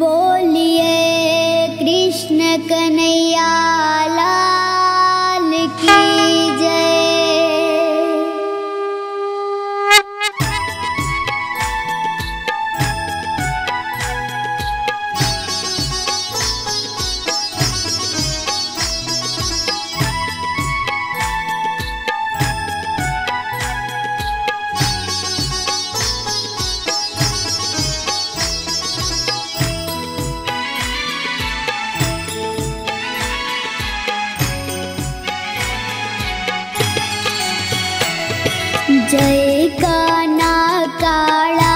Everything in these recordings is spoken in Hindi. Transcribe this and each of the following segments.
बोलिए कृष्ण कन्हैया लाल की जय। जय काना काला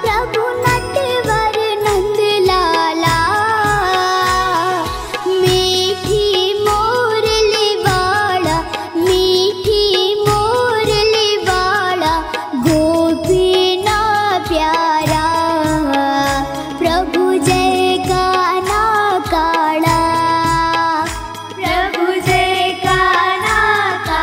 प्रभु नटवर नंद लाला, मीठी मोरली वाला, मीठी मोरली वाला गोपी ना प्यारा। प्रभु जय काना काला, प्रभु जय काना काला,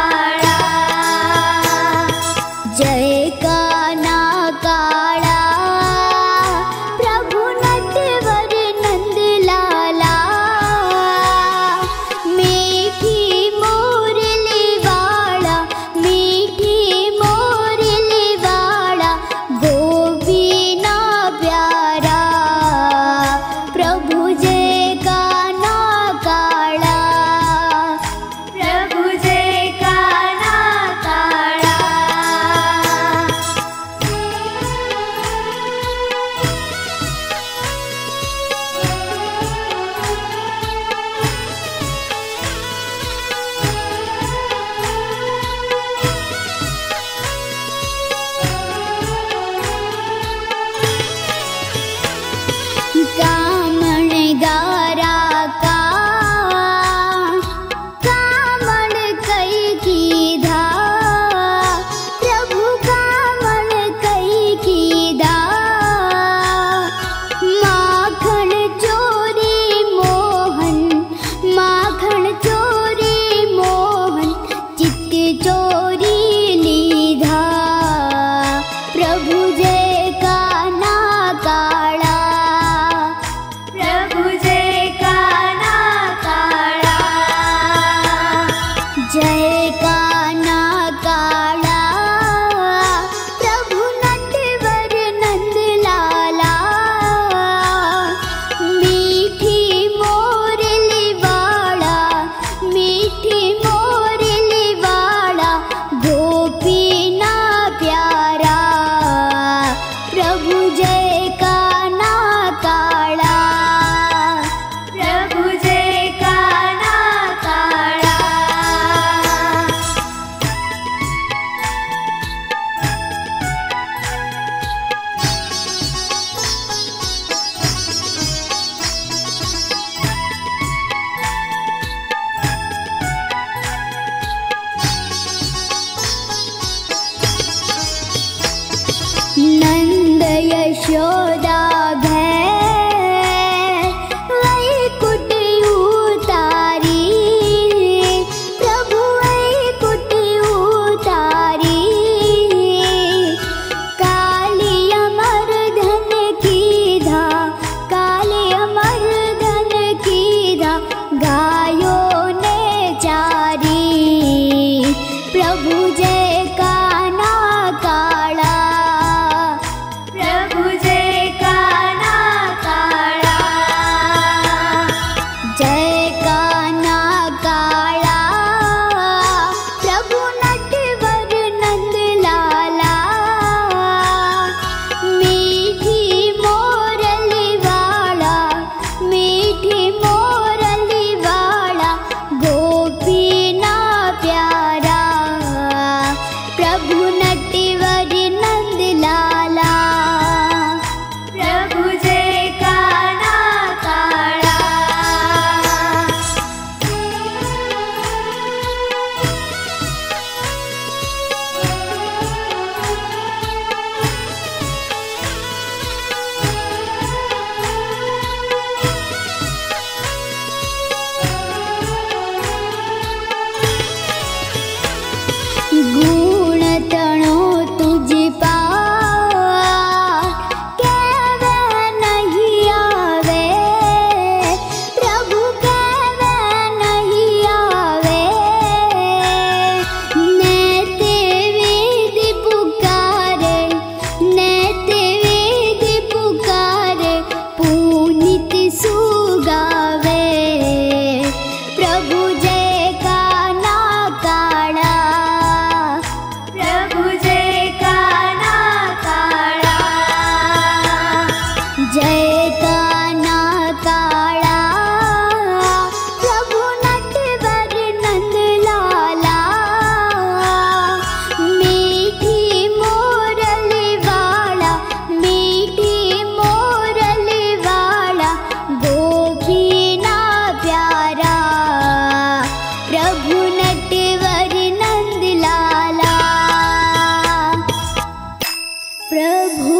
जय काना काला प्रभु नटवर नंद लाला, मीठी मोरली वाला, मीठी मोरली वाला गोपी ना प्यारा। प्रभु जय काना काला, प्रभु जय काना काला। नंद यशोदा भय वैकुंठ उतारी, प्रभु वैकुंठ उतारी। काली अमर धन की धा, काली अमर धन की धा गायों ने चारी। प्रभु जय काना काला, गुण तणो। प्रभु।